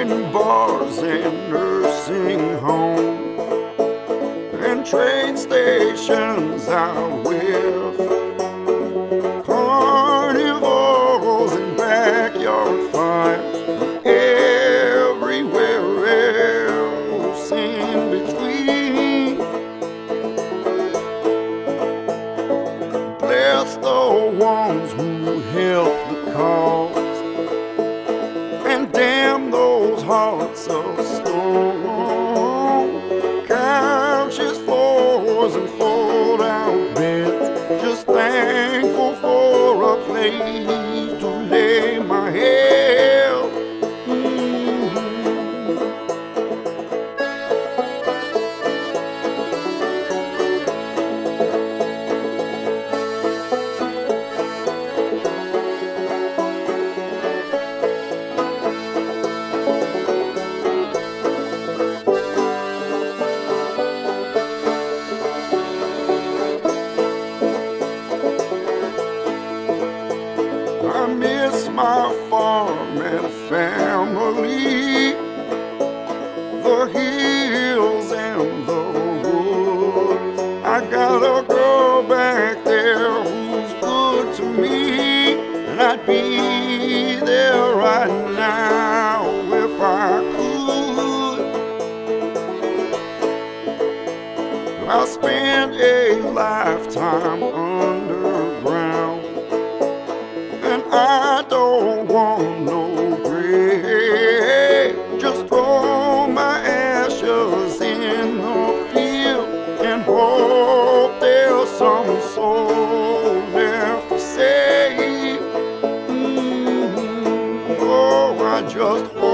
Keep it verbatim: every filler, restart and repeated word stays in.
in bars and nursing homes and train stations out with carnivals and backyard fires, and everywhere else in between. Bless the ones who help the cause, hearts of stone, couches, floors, and fold-out beds. Just thankful for a place to lay my head. My farm and family, the hills and the woods. I got a girl back there who's good to me, and I'd be there right now if I could. I spent a lifetime underground, and I don't want no grave. Just throw my ashes in the field and hope there's some soul left to save. Mm-hmm. Oh, I just hope